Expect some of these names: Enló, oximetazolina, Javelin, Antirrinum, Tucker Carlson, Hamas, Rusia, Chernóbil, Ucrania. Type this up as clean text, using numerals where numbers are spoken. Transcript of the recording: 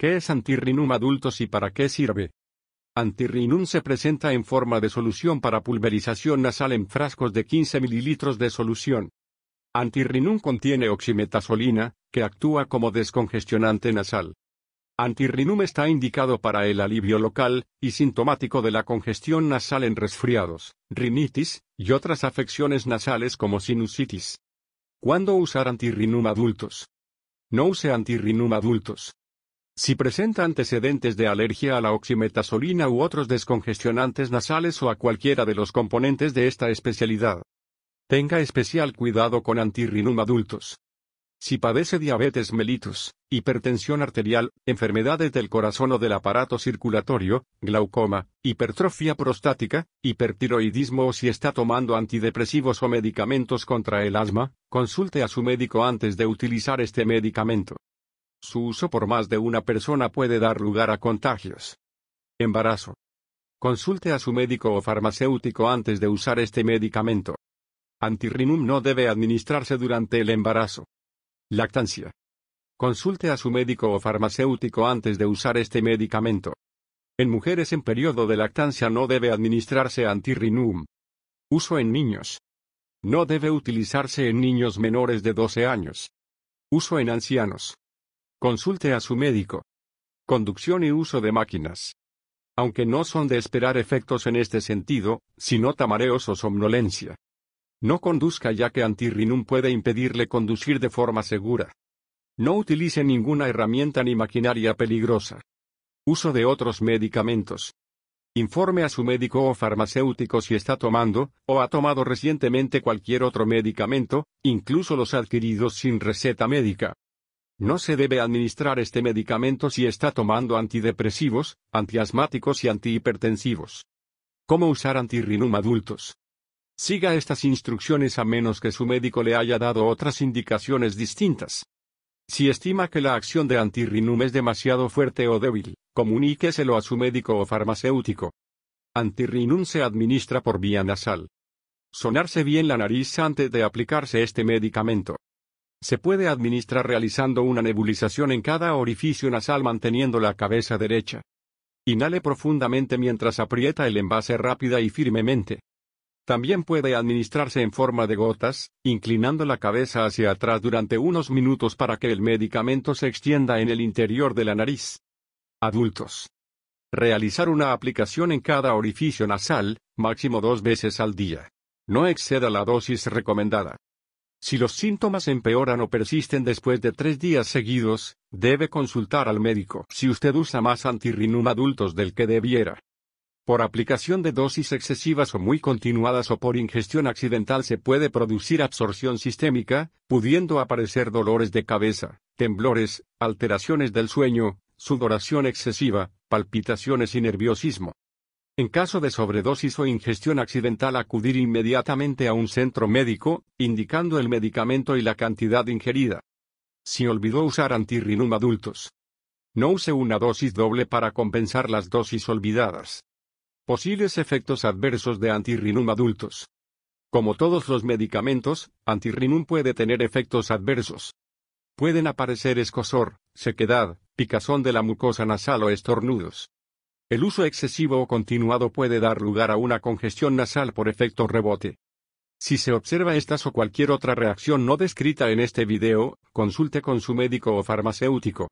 ¿Qué es antirrinum adultos y para qué sirve? Antirrinum se presenta en forma de solución para pulverización nasal en frascos de 15 ml de solución. Antirrinum contiene oximetazolina, que actúa como descongestionante nasal. Antirrinum está indicado para el alivio local y sintomático de la congestión nasal en resfriados, rinitis y otras afecciones nasales como sinusitis. ¿Cuándo usar antirrinum adultos? No use antirrinum adultos. Si presenta antecedentes de alergia a la oximetazolina u otros descongestionantes nasales o a cualquiera de los componentes de esta especialidad. Tenga especial cuidado con antirrinum adultos. Si padece diabetes mellitus, hipertensión arterial, enfermedades del corazón o del aparato circulatorio, glaucoma, hipertrofia prostática, hipertiroidismo o si está tomando antidepresivos o medicamentos contra el asma, consulte a su médico antes de utilizar este medicamento. Su uso por más de una persona puede dar lugar a contagios. Embarazo. Consulte a su médico o farmacéutico antes de usar este medicamento. Antirrinum no debe administrarse durante el embarazo. Lactancia. Consulte a su médico o farmacéutico antes de usar este medicamento. En mujeres en periodo de lactancia no debe administrarse antirrinum. Uso en niños. No debe utilizarse en niños menores de 12 años. Uso en ancianos. Consulte a su médico. Conducción y uso de máquinas. Aunque no son de esperar efectos en este sentido, si nota mareos o somnolencia. No conduzca ya que antirrinum puede impedirle conducir de forma segura. No utilice ninguna herramienta ni maquinaria peligrosa. Uso de otros medicamentos. Informe a su médico o farmacéutico si está tomando, o ha tomado recientemente cualquier otro medicamento, incluso los adquiridos sin receta médica. No se debe administrar este medicamento si está tomando antidepresivos, antiasmáticos y antihipertensivos. ¿Cómo usar antirrinum adultos? Siga estas instrucciones a menos que su médico le haya dado otras indicaciones distintas. Si estima que la acción de antirrinum es demasiado fuerte o débil, comuníqueselo a su médico o farmacéutico. Antirrinum se administra por vía nasal. Sonarse bien la nariz antes de aplicarse este medicamento. Se puede administrar realizando una nebulización en cada orificio nasal manteniendo la cabeza derecha. Inhale profundamente mientras aprieta el envase rápida y firmemente. También puede administrarse en forma de gotas, inclinando la cabeza hacia atrás durante unos minutos para que el medicamento se extienda en el interior de la nariz. Adultos. Realizar una aplicación en cada orificio nasal, máximo 2 veces al día. No exceda la dosis recomendada. Si los síntomas empeoran o persisten después de 3 días seguidos, debe consultar al médico si usted usa más antirrinum adultos del que debiera. Por aplicación de dosis excesivas o muy continuadas o por ingestión accidental se puede producir absorción sistémica, pudiendo aparecer dolores de cabeza, temblores, alteraciones del sueño, sudoración excesiva, palpitaciones y nerviosismo. En caso de sobredosis o ingestión accidental, acudir inmediatamente a un centro médico, indicando el medicamento y la cantidad ingerida. Si olvidó usar antirrinum adultos, no use una dosis doble para compensar las dosis olvidadas. Posibles efectos adversos de antirrinum adultos. Como todos los medicamentos, antirrinum puede tener efectos adversos. Pueden aparecer escozor, sequedad, picazón de la mucosa nasal o estornudos. El uso excesivo o continuado puede dar lugar a una congestión nasal por efecto rebote. Si se observa estas o cualquier otra reacción no descrita en este video, consulte con su médico o farmacéutico.